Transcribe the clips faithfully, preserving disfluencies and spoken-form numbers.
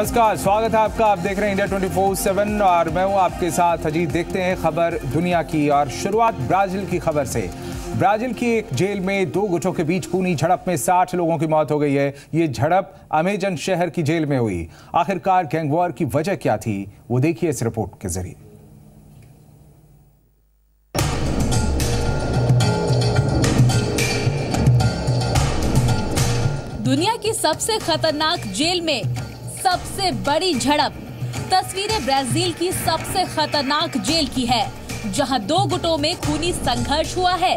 नमस्कार, स्वागत है आपका। आप देख रहे हैं इंडिया ट्वेंटी फोर सेवन और मैं हूं आपके साथ अजीत। देखते हैं खबर दुनिया की और शुरुआत ब्राजील की खबर से। ब्राजील की एक जेल में दो गुटों के बीच खूनी झड़प में साठ लोगों की मौत हो गई है। ये झड़प अमेजन शहर की जेल में हुई। आखिरकार गैंगवॉर की वजह क्या थी, वो देखिए इस रिपोर्ट के जरिए। दुनिया की सबसे खतरनाक जेल में सबसे बड़ी झड़प। तस्वीरें ब्राजील की सबसे खतरनाक जेल की है, जहां दो गुटों में खूनी संघर्ष हुआ है।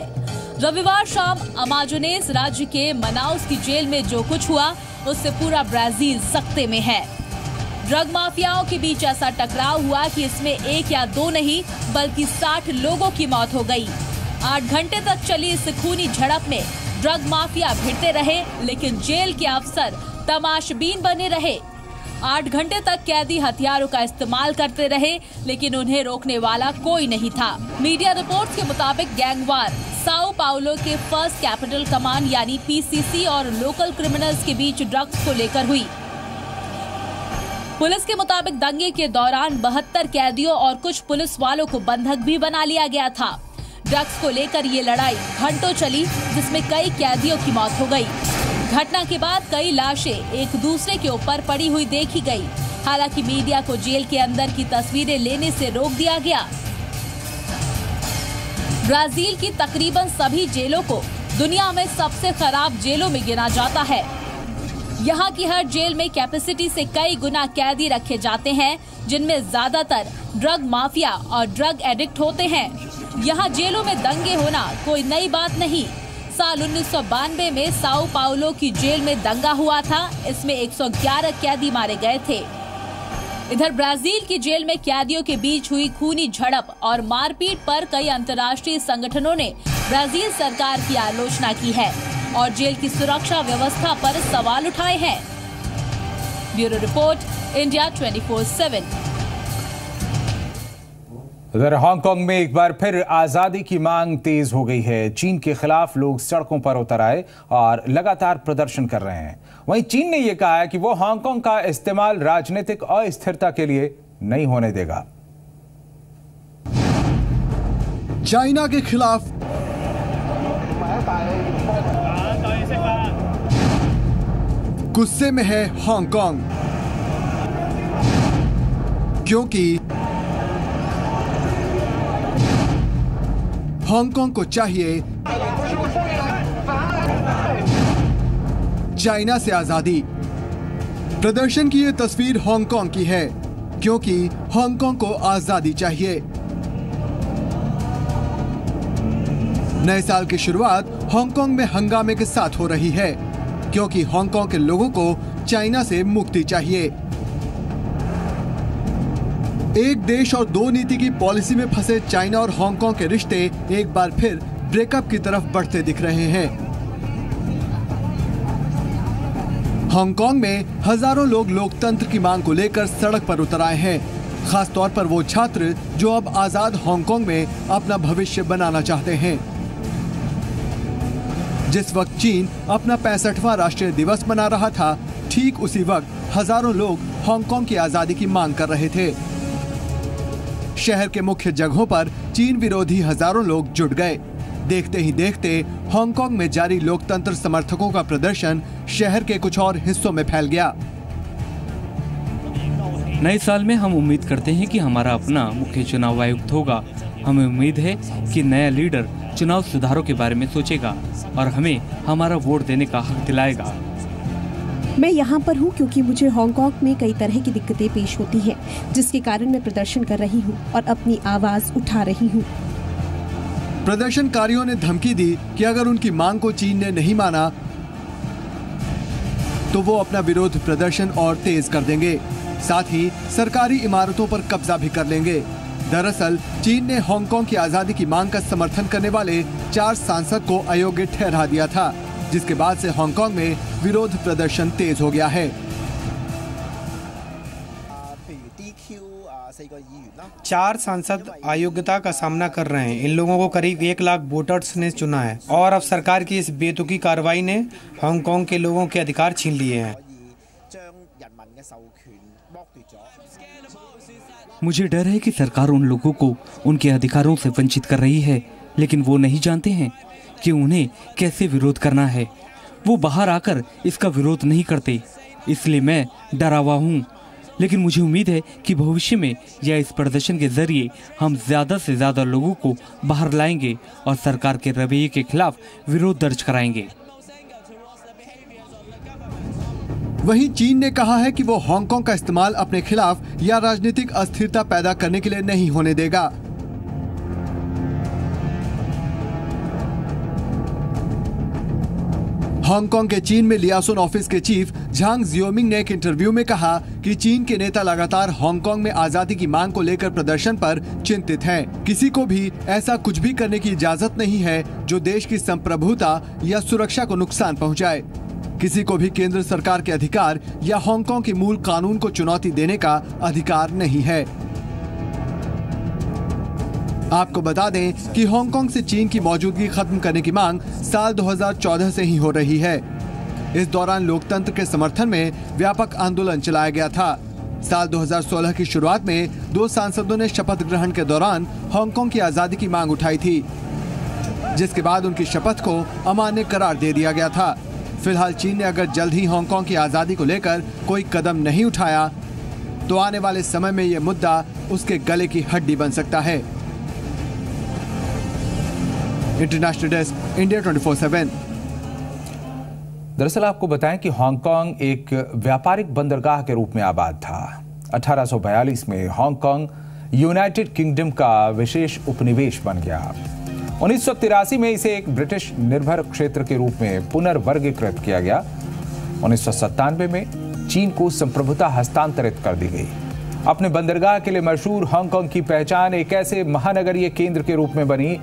रविवार शाम अमाजोनेस राज्य के मनाउस की जेल में जो कुछ हुआ, उससे पूरा ब्राजील सख्ते में है। ड्रग माफियाओं के बीच ऐसा टकराव हुआ कि इसमें एक या दो नहीं बल्कि साठ लोगों की मौत हो गई। आठ घंटे तक चली इस खूनी झड़प में ड्रग माफिया भिड़ते रहे, लेकिन जेल के अफसर तमाशबीन बने रहे। आठ घंटे तक कैदी हथियारों का इस्तेमाल करते रहे, लेकिन उन्हें रोकने वाला कोई नहीं था। मीडिया रिपोर्ट्स के मुताबिक गैंगवार साओ पाउलो के फर्स्ट कैपिटल कमांड यानी पीसीसी और लोकल क्रिमिनल्स के बीच ड्रग्स को लेकर हुई। पुलिस के मुताबिक दंगे के दौरान बहत्तर कैदियों और कुछ पुलिस वालों को बंधक भी बना लिया गया था। ड्रग्स को लेकर ये लड़ाई घंटों चली, जिसमें कई कैदियों की मौत हो गयी। घटना के बाद कई लाशें एक दूसरे के ऊपर पड़ी हुई देखी गई। हालांकि मीडिया को जेल के अंदर की तस्वीरें लेने से रोक दिया गया। ब्राजील की तकरीबन सभी जेलों को दुनिया में सबसे खराब जेलों में गिना जाता है। यहाँ की हर जेल में कैपेसिटी से कई गुना कैदी रखे जाते हैं, जिनमें ज्यादातर ड्रग माफिया और ड्रग एडिक्ट होते हैं। यहाँ जेलों में दंगे होना कोई नई बात नहीं। साल उन्नीस सौ बानवे में साओ पाउलो की जेल में दंगा हुआ था, इसमें एक सौ ग्यारह कैदी मारे गए थे। इधर ब्राजील की जेल में कैदियों के बीच हुई खूनी झड़प और मारपीट पर कई अंतर्राष्ट्रीय संगठनों ने ब्राजील सरकार की आलोचना की है और जेल की सुरक्षा व्यवस्था पर सवाल उठाए हैं। Bureau report, India twenty four seven. उधर हांगकांग में एक बार फिर आज़ादी की मांग तेज हो गई है। चीन के खिलाफ लोग सड़कों पर उतर आए और लगातार प्रदर्शन कर रहे हैं। वहीं चीन ने यह कहा है कि वो हांगकांग का इस्तेमाल राजनीतिक अस्थिरता के लिए नहीं होने देगा। चाइना के खिलाफ गुस्से में है हांगकांग, क्योंकि हांगकांग को चाहिए चाइना से आजादी। प्रदर्शन की ये तस्वीर हांगकांग की है, क्योंकि हांगकांग को आजादी चाहिए। नए साल की शुरुआत हांगकांग में हंगामे के साथ हो रही है, क्योंकि हांगकांग के लोगों को चाइना से मुक्ति चाहिए। एक देश और दो नीति की पॉलिसी में फंसे चाइना और हांगकांग के रिश्ते एक बार फिर ब्रेकअप की तरफ बढ़ते दिख रहे हैं। हांगकांग में हजारों लोग लोकतंत्र की मांग को लेकर सड़क पर उतर आए हैं, खासतौर पर वो छात्र जो अब आजाद हांगकांग में अपना भविष्य बनाना चाहते हैं। जिस वक्त चीन अपना पैंसठवां राष्ट्रीय दिवस मना रहा था, ठीक उसी वक्त हजारों लोग हांगकांग की आजादी की मांग कर रहे थे। शहर के मुख्य जगहों पर चीन विरोधी हजारों लोग जुट गए। देखते ही देखते हांगकांग में जारी लोकतंत्र समर्थकों का प्रदर्शन शहर के कुछ और हिस्सों में फैल गया। नए साल में हम उम्मीद करते हैं कि हमारा अपना मुख्य चुनाव आयुक्त होगा। हमें उम्मीद है कि नया लीडर चुनाव सुधारों के बारे में सोचेगा और हमें हमारा वोट देने का हक दिलाएगा। मैं यहाँ पर हूँ क्योंकि मुझे हांगकांग में कई तरह की दिक्कतें पेश होती हैं, जिसके कारण मैं प्रदर्शन कर रही हूँ और अपनी आवाज़ उठा रही हूँ। प्रदर्शनकारियों ने धमकी दी कि अगर उनकी मांग को चीन ने नहीं माना तो वो अपना विरोध प्रदर्शन और तेज कर देंगे, साथ ही सरकारी इमारतों पर कब्जा भी कर लेंगे। दरअसल चीन ने हांगकांग की आज़ादी की मांग का समर्थन करने वाले चार सांसद को अयोग्य ठहरा दिया था, जिसके बाद से हांगकांग में विरोध प्रदर्शन तेज हो गया है। चार सांसद अयोग्यता का सामना कर रहे हैं। इन लोगों को करीब एक लाख वोटर्स ने चुना है और अब सरकार की इस बेतुकी कार्रवाई ने हांगकांग के लोगों के अधिकार छीन लिए हैं। मुझे डर है कि सरकार उन लोगों को उनके अधिकारों से वंचित कर रही है, लेकिन वो नहीं जानते हैं कि उन्हें कैसे विरोध करना है। वो बाहर आकर इसका विरोध नहीं करते, इसलिए मैं डरा हुआ हूँ। लेकिन मुझे उम्मीद है कि भविष्य में या इस प्रदर्शन के जरिए हम ज़्यादा से ज़्यादा लोगों को बाहर लाएंगे और सरकार के रवैये के खिलाफ विरोध दर्ज कराएंगे। वहीं चीन ने कहा है कि वो हांगकांग का इस्तेमाल अपने खिलाफ या राजनीतिक अस्थिरता पैदा करने के लिए नहीं होने देगा। हांगकांग के चीन में लियासोन ऑफिस के चीफ झांग जियोमिंग ने एक इंटरव्यू में कहा कि चीन के नेता लगातार हांगकांग में आजादी की मांग को लेकर प्रदर्शन पर चिंतित हैं। किसी को भी ऐसा कुछ भी करने की इजाजत नहीं है जो देश की संप्रभुता या सुरक्षा को नुकसान पहुंचाए। किसी को भी केंद्र सरकार के अधिकार या हांगकांग के मूल कानून को चुनौती देने का अधिकार नहीं है। आपको बता दें कि हांगकांग से चीन की मौजूदगी खत्म करने की मांग साल दो हज़ार चौदह से ही हो रही है। इस दौरान लोकतंत्र के समर्थन में व्यापक आंदोलन चलाया गया था। साल दो हज़ार सोलह की शुरुआत में दो सांसदों ने शपथ ग्रहण के दौरान हांगकांग की आजादी की मांग उठाई थी, जिसके बाद उनकी शपथ को अमान्य करार दे दिया गया था। फिलहाल चीन ने अगर जल्द ही हांगकांग की आजादी को लेकर कोई कदम नहीं उठाया तो आने वाले समय में ये मुद्दा उसके गले की हड्डी बन सकता है। International desk, India twenty four seven. दरअसल आपको बताएं कि हांगकांग एक व्यापारिक बंदरगाह के रूप में आबाद था। अठारह सौ बयालीस में हांगकांग यूनाइटेड किंगडम का विशेष उपनिवेश बन गया। उन्नीस सौ तिरासी में इसे एक ब्रिटिश निर्भर क्षेत्र के रूप में पुनर्वर्गीकृत किया गया। उन्नीस सौ सत्तानवे में चीन को संप्रभुता हस्तांतरित कर दी गई। अपने बंदरगाह के लिए मशहूर हांगकांग की पहचान एक ऐसे महानगरीय केंद्र के रूप में बनी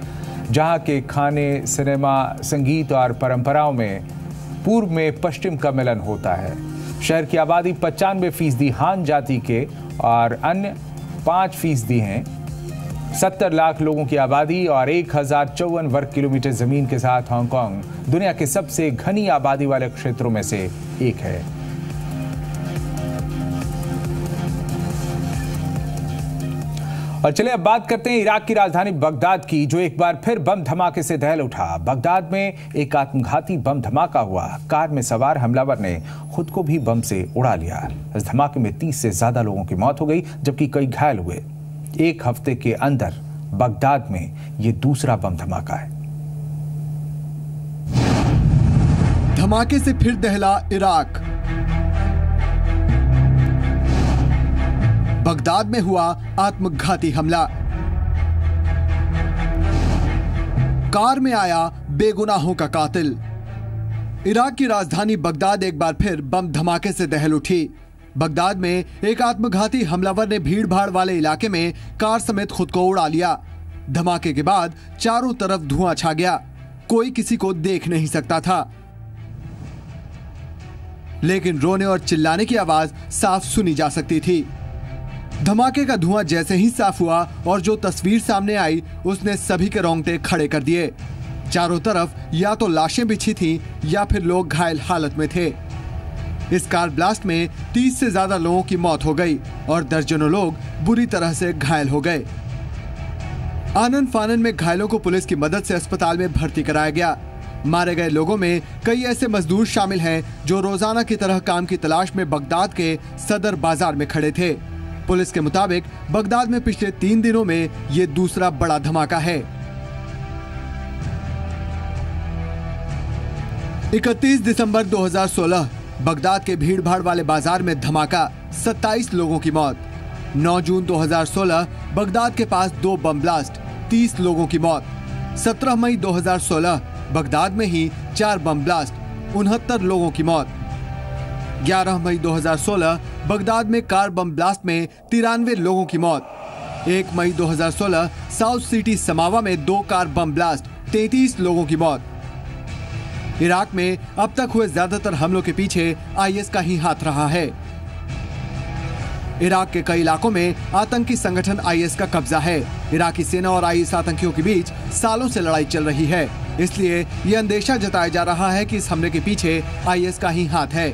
जहाँ के खाने, सिनेमा, संगीत और परंपराओं में पूर्व में पश्चिम का मिलन होता है। शहर की आबादी पचानवे फीसदी हान जाति के और अन्य पाँच फीसदी हैं। सत्तर लाख लोगों की आबादी और एक हज़ार चौवन वर्ग किलोमीटर ज़मीन के साथ हांगकांग दुनिया के सबसे घनी आबादी वाले क्षेत्रों में से एक है। और चलिए अब बात करते हैं इराक की राजधानी बगदाद की, जो एक बार फिर बम धमाके से दहल उठा। बगदाद में एक आत्मघाती बम धमाका हुआ। कार में सवार हमलावर ने खुद को भी बम से उड़ा लिया। इस धमाके में तीस से ज्यादा लोगों की मौत हो गई जबकि कई घायल हुए। एक हफ्ते के अंदर बगदाद में ये दूसरा बम धमाका है। धमाके से फिर दहला इराक। बगदाद में हुआ आत्मघाती हमला। कार में आया बेगुनाहों का कातिल। इराक की राजधानी बगदाद एक बार फिर बम धमाके से दहल उठी। बगदाद में एक आत्मघाती हमलावर ने भीड़ भाड़ वाले इलाके में कार समेत खुद को उड़ा लिया। धमाके के बाद चारों तरफ धुआं छा गया। कोई किसी को देख नहीं सकता था, लेकिन रोने और चिल्लाने की आवाज साफ सुनी जा सकती थी। धमाके का धुआं जैसे ही साफ हुआ और जो तस्वीर सामने आई उसने सभी के रोंगटे खड़े कर दिए। चारों तरफ या तो लाशें बिछी थीं या फिर लोग घायल हालत में थे। इस कार ब्लास्ट में तीस से ज्यादा लोगों की मौत हो गई और दर्जनों लोग बुरी तरह से घायल हो गए। आनन फानन में घायलों को पुलिस की मदद से अस्पताल में भर्ती कराया गया। मारे गए लोगों में कई ऐसे मजदूर शामिल हैं जो रोजाना की तरह काम की तलाश में बगदाद के सदर बाजार में खड़े थे। पुलिस के मुताबिक बगदाद में पिछले तीन दिनों में ये दूसरा बड़ा धमाका है। इकतीस दिसंबर दो हज़ार सोलह बगदाद के भीड़भाड़ वाले बाजार में धमाका, सत्ताईस लोगों की मौत। नौ जून दो हज़ार सोलह बगदाद के पास दो बम ब्लास्ट, तीस लोगों की मौत। सत्रह मई दो हज़ार सोलह बगदाद में ही चार बम ब्लास्ट, उनहत्तर लोगों की मौत। ग्यारह मई दो हज़ार सोलह बगदाद में कार बम ब्लास्ट में तिरानवे लोगों की मौत। एक मई दो हज़ार सोलह साउथ सिटी समावा में दो कार बम ब्लास्ट, तैंतीस लोगों की मौत। इराक में अब तक हुए ज्यादातर हमलों के पीछे आईएस का ही हाथ रहा है। इराक के कई इलाकों में आतंकी संगठन आईएस का कब्जा है। इराकी सेना और आईएस आतंकियों के बीच सालों से लड़ाई चल रही है, इसलिए ये अंदेशा जताया जा रहा है कि इस हमले के पीछे आईएस का ही हाथ है।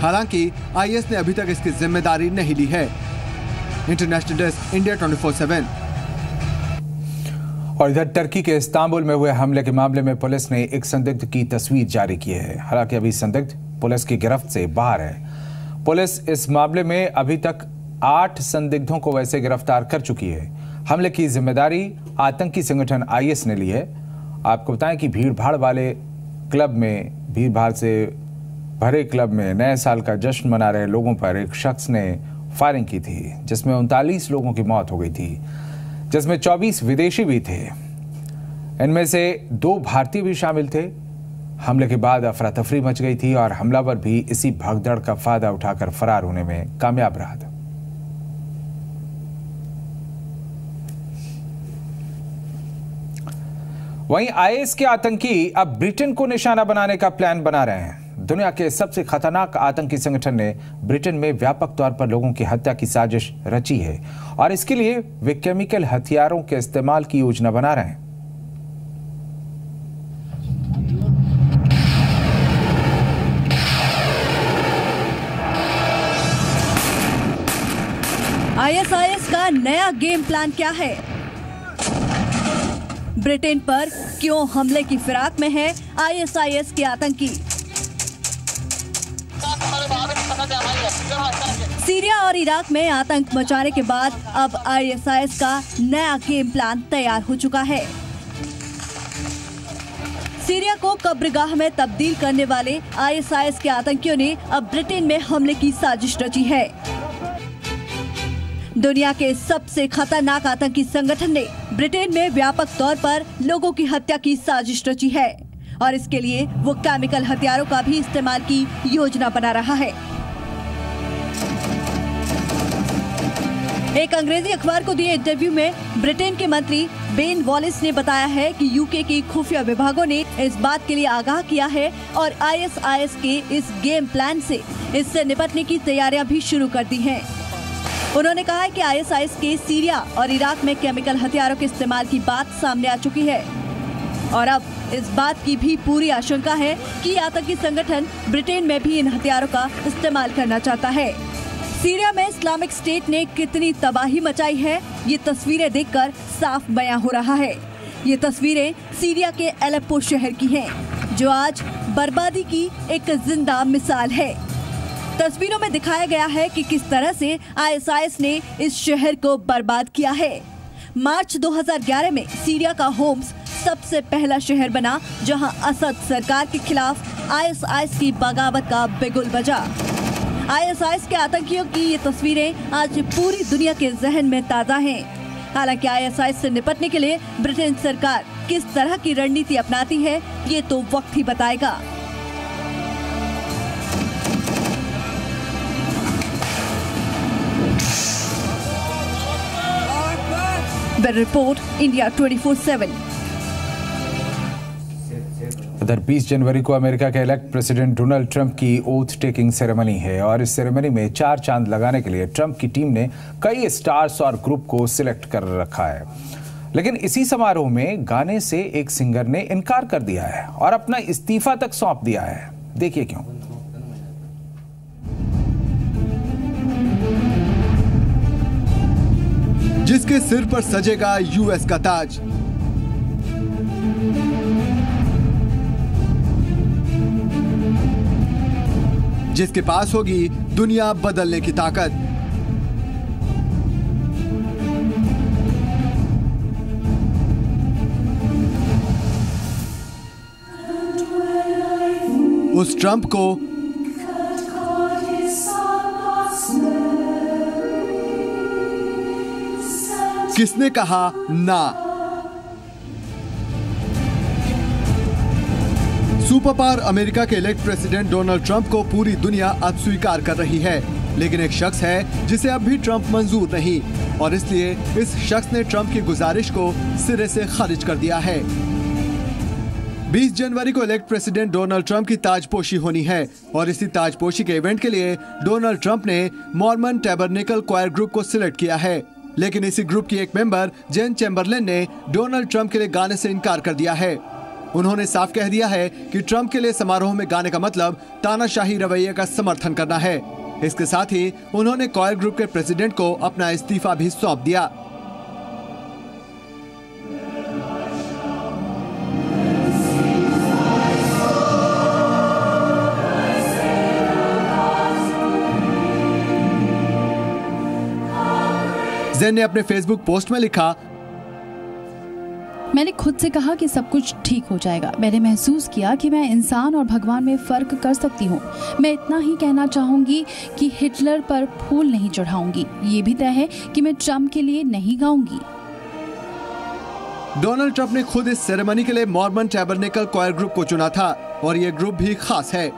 हालांकि आईएस ने अभी तक इसकी जिम्मेदारी नहीं ली है। International desk, India twenty four seven. और इधर टर्की के इस्तांबुल में हुए हमले के मामले में पुलिस ने एक संदिग्ध की तस्वीर जारी की है। हालांकि अभी संदिग्ध पुलिस की गिरफ्त से बाहर है। पुलिस इस मामले में अभी तक आठ संदिग्धों को वैसे गिरफ्तार कर चुकी है। हमले की जिम्मेदारी आतंकी संगठन आईएस ने ली है। आपको बताएं कि भीड़भाड़ वाले क्लब में, भीड़भाड़ से भरे क्लब में नए साल का जश्न मना रहे लोगों पर एक शख्स ने फायरिंग की थी, जिसमें उनतालीस लोगों की मौत हो गई थी, जिसमें चौबीस विदेशी भी थे। इनमें से दो भारतीय भी शामिल थे। हमले के बाद अफरा तफरी मच गई थी और हमलावर भी इसी भगदड़ का फायदा उठाकर फरार होने में कामयाब रहा था। वहीं आईएस के आतंकी अब ब्रिटेन को निशाना बनाने का प्लान बना रहे हैं। दुनिया के सबसे खतरनाक आतंकी संगठन ने ब्रिटेन में व्यापक तौर पर लोगों की हत्या की साजिश रची है और इसके लिए वे केमिकल हथियारों के इस्तेमाल की योजना बना रहे हैं। आईएसआईएस का नया गेम प्लान क्या है? ब्रिटेन पर क्यों हमले की फिराक में है आईएसआईएस के आतंकी? सीरिया और इराक में आतंक मचाने के बाद अब आईएसआईएस का नया गेम प्लान तैयार हो चुका है। सीरिया को कब्रगाह में तब्दील करने वाले आईएसआईएस के आतंकियों ने अब ब्रिटेन में हमले की साजिश रची है। दुनिया के सबसे खतरनाक आतंकी संगठन ने ब्रिटेन में व्यापक तौर पर लोगों की हत्या की साजिश रची है और इसके लिए वो केमिकल हथियारों का भी इस्तेमाल की योजना बना रहा है। एक अंग्रेजी अखबार को दिए इंटरव्यू में ब्रिटेन के मंत्री बेन वॉलिस ने बताया है कि यूके की खुफिया विभागों ने इस बात के लिए आगाह किया है और आईएसआईएस के इस गेम प्लान से इससे निपटने की तैयारियां भी शुरू कर दी हैं। उन्होंने कहा है कि आईएसआईएस के सीरिया और इराक में केमिकल हथियारों के इस्तेमाल की बात सामने आ चुकी है और अब इस बात की भी पूरी आशंका है कि आतंकी संगठन ब्रिटेन में भी इन हथियारों का इस्तेमाल करना चाहता है। सीरिया में इस्लामिक स्टेट ने कितनी तबाही मचाई है, ये तस्वीरें देखकर साफ बयां हो रहा है। ये तस्वीरें सीरिया के एलेप्पो शहर की हैं, जो आज बर्बादी की एक जिंदा मिसाल है। तस्वीरों में दिखाया गया है कि किस तरह से आईएसआईएस ने इस शहर को बर्बाद किया है। मार्च दो हज़ार ग्यारह में सीरिया का होम्स सबसे पहला शहर बना जहां असद सरकार के खिलाफ आईएसआईएस की बगावत का बिगुल बजा। आईएसआईएस के आतंकियों की ये तस्वीरें आज पूरी दुनिया के जहन में ताज़ा हैं। हालांकि आईएसआईएस से निपटने के लिए ब्रिटेन सरकार किस तरह की रणनीति अपनाती है, ये तो वक्त ही बताएगा। Report, India twenty four seven. उधर बीस जनवरी को अमेरिका के इलेक्ट प्रेसिडेंट डोनाल्ड ट्रंप की ओथ टेकिंग सेरेमनी है और इस सेरेमनी में चार चांद लगाने के लिए ट्रंप की टीम ने कई स्टार्स और ग्रुप को सिलेक्ट कर रखा है, लेकिन इसी समारोह में गाने से एक सिंगर ने इनकार कर दिया है और अपना इस्तीफा तक सौंप दिया है। देखिए क्यों। जिसके सिर पर सजेगा यूएस का ताज, जिसके पास होगी दुनिया बदलने की ताकत, उस ट्रंप को किसने कहा ना? सुपर पावर अमेरिका के इलेक्ट प्रेसिडेंट डोनाल्ड ट्रंप को पूरी दुनिया अब स्वीकार कर रही है, लेकिन एक शख्स है जिसे अब भी ट्रंप मंजूर नहीं और इसलिए इस शख्स ने ट्रंप की गुजारिश को सिरे से खारिज कर दिया है। बीस जनवरी को इलेक्ट प्रेसिडेंट डोनाल्ड ट्रंप की ताजपोशी होनी है और इसी ताजपोशी के इवेंट के लिए डोनाल्ड ट्रंप ने मॉर्मन टैबरनेकल क्वायर ग्रुप को सिलेक्ट किया है, लेकिन इसी ग्रुप की एक मेंबर जेन चैम्बरलेन ने डोनाल्ड ट्रंप के लिए गाने से इनकार कर दिया है। उन्होंने साफ कह दिया है कि ट्रंप के लिए समारोह में गाने का मतलब तानाशाही रवैये का समर्थन करना है। इसके साथ ही उन्होंने कॉयर ग्रुप के प्रेसिडेंट को अपना इस्तीफा भी सौंप दिया। जेन ने अपने फेसबुक पोस्ट में लिखा, मैंने खुद से कहा कि सब कुछ ठीक हो जाएगा। मैंने महसूस किया कि मैं इंसान और भगवान में फ़र्क कर सकती हूँ। मैं इतना ही कहना चाहूँगी कि हिटलर पर फूल नहीं चढ़ाऊँगी। ये भी तय है कि मैं ट्रम्प के लिए नहीं गाऊँगी। डोनाल्ड ट्रम्प ने खुद इस सेरेमनी के लिए मॉर्मन टैबरनेकल कॉयर ग्रुप को चुना था और ये ग्रुप भी खास है।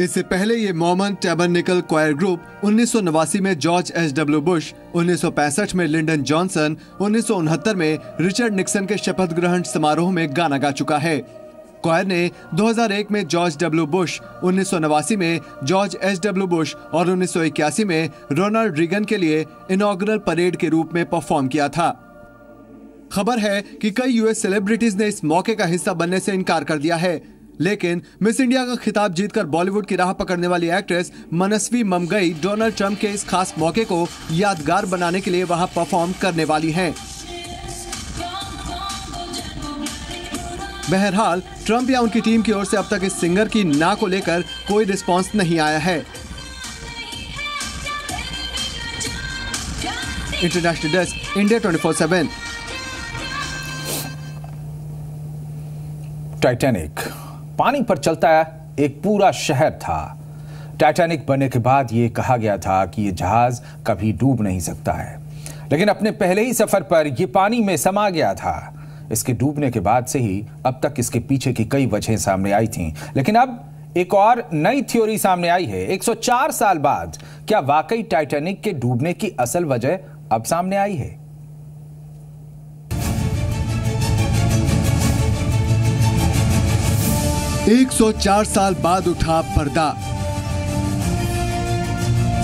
इससे पहले ये मॉर्मन टैबरनेकल कॉयर ग्रुप उन्नीस सौ नवासी में जॉर्ज एच डब्ल्यू बुश, उन्नीस सौ पैंसठ में लिंडन जॉनसन, उन्नीस सौ उनहत्तर में रिचर्ड निक्सन के शपथ ग्रहण समारोह में गाना गा चुका है। कॉयर ने दो हज़ार एक में जॉर्ज डब्ल्यू बुश, उन्नीस सौ नवासी में जॉर्ज एच डब्ल्यू बुश और उन्नीस सौ इक्यासी में रोनाल्ड रीगन के लिए इनॉग्रल परेड के रूप में परफॉर्म किया था। खबर है कि कई यूएस सेलिब्रिटीज ने इस मौके का हिस्सा बनने से इनकार कर दिया है, लेकिन मिस इंडिया का खिताब जीतकर बॉलीवुड की राह पकड़ने वाली actress Manasvi Mamgai Donald Trump के इस खास मौके को यादगार बनाने के लिए वहां परफॉर्म करने वाली हैं। बहरहाल ट्रंप या उनकी टीम की ओर से अब तक इस सिंगर की ना को लेकर कोई रिस्पॉन्स नहीं आया है। International desk, India twenty four seven. Titanic पानी पर चलता एक पूरा शहर था। टाइटैनिक बनने के बाद ये कहा गया था कि ये जहाज कभी डूब नहीं सकता है, लेकिन अपने पहले ही सफर पर ये पानी में समा गया था। इसके डूबने के बाद से ही अब तक इसके पीछे की कई वजहें सामने आई थीं, लेकिन अब एक और नई थ्योरी सामने आई है। एक सौ चार साल बाद क्या वाकई टाइटैनिक के डूबने की असल वजह अब सामने आई है? एक सौ चार साल बाद उठा पर्दा,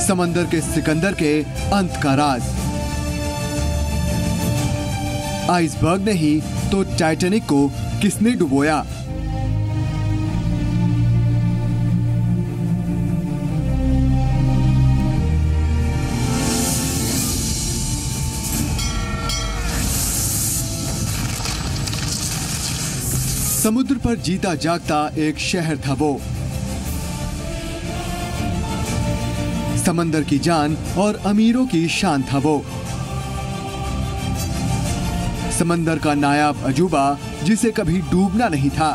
समंदर के सिकंदर के अंत का राज। आइसबर्ग ने ही तो टाइटैनिक को किसने डुबोया? समुद्र पर जीता जागता एक शहर था वो, समंदर की जान और अमीरों की शान था वो, समंदर का नायाब अजूबा जिसे कभी डूबना नहीं था,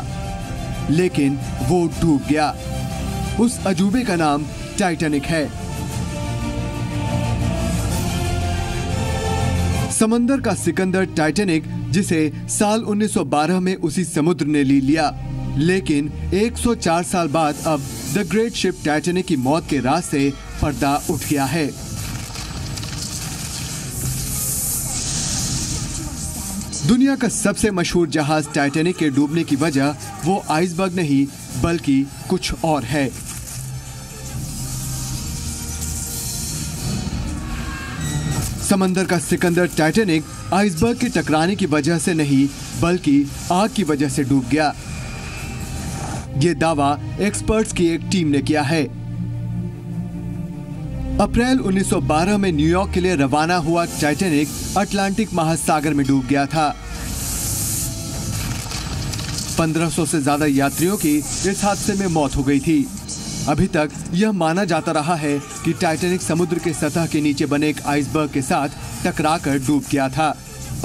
लेकिन वो डूब गया। उस अजूबे का नाम टाइटैनिक है। समंदर का सिकंदर टाइटैनिक, जिसे साल उन्नीस सौ बारह में उसी समुद्र ने ली लिया, लेकिन एक सौ चार साल बाद अब द ग्रेट शिप टाइटैनिक की मौत के राज से पर्दा उठ गया है। दुनिया का सबसे मशहूर जहाज टाइटैनिक के डूबने की वजह वो आइसबर्ग नहीं बल्कि कुछ और है। समंदर का सिकंदर टाइटैनिक आइसबर्ग के टकराने की वजह से नहीं बल्कि आग की वजह से डूब गया। ये दावा एक्सपर्ट्स की एक टीम ने किया है। अप्रैल उन्नीस सौ बारह में न्यूयॉर्क के लिए रवाना हुआ टाइटैनिक अटलांटिक महासागर में डूब गया था। पंद्रह सौ से ज्यादा यात्रियों की इस हादसे में मौत हो गई थी। अभी तक यह माना जाता रहा है कि टाइटैनिक समुद्र के सतह के नीचे बने एक आइसबर्ग के साथ टकराकर डूब गया था।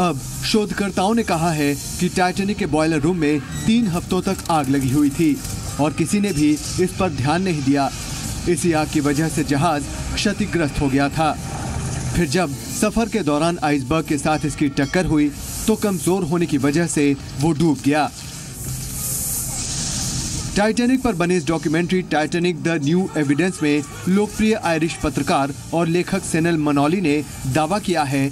अब शोधकर्ताओं ने कहा है कि टाइटैनिक के बॉयलर रूम में तीन हफ्तों तक आग लगी हुई थी और किसी ने भी इस पर ध्यान नहीं दिया। इसी आग की वजह से जहाज क्षतिग्रस्त हो गया था। फिर जब सफर के दौरान आइसबर्ग के साथ इसकी टक्कर हुई तो कमजोर होने की वजह से वो डूब गया। टाइटैनिक पर बने इस documentary Titanic the new evidence में लोकप्रिय आयरिश पत्रकार और लेखक सेनन मोनोली ने दावा किया है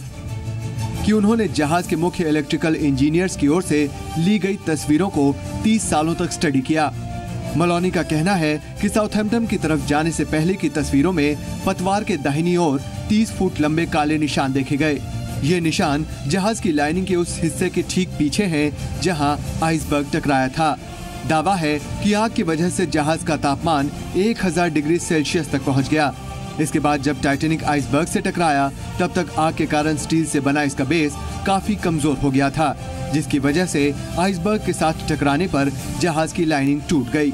कि उन्होंने जहाज के मुख्य इलेक्ट्रिकल इंजीनियर्स की ओर से ली गई तस्वीरों को तीस सालों तक स्टडी किया। मोनोली का कहना है कि साउथैम्पटन की तरफ जाने से पहले की तस्वीरों में पतवार के दाहिनी ओर तीस फुट लंबे काले निशान देखे गए, ये निशान जहाज की लाइनिंग के उस हिस्से के ठीक पीछे है जहां आइसबर्ग टकराया था। दावा है कि आग की वजह से जहाज का तापमान एक हज़ार डिग्री सेल्सियस तक पहुंच गया। इसके बाद जब टाइटेनिक आइसबर्ग से टकराया तब तक आग के कारण स्टील से बना इसका बेस काफी कमजोर हो गया था, जिसकी वजह से आइसबर्ग के साथ टकराने पर जहाज की लाइनिंग टूट गई।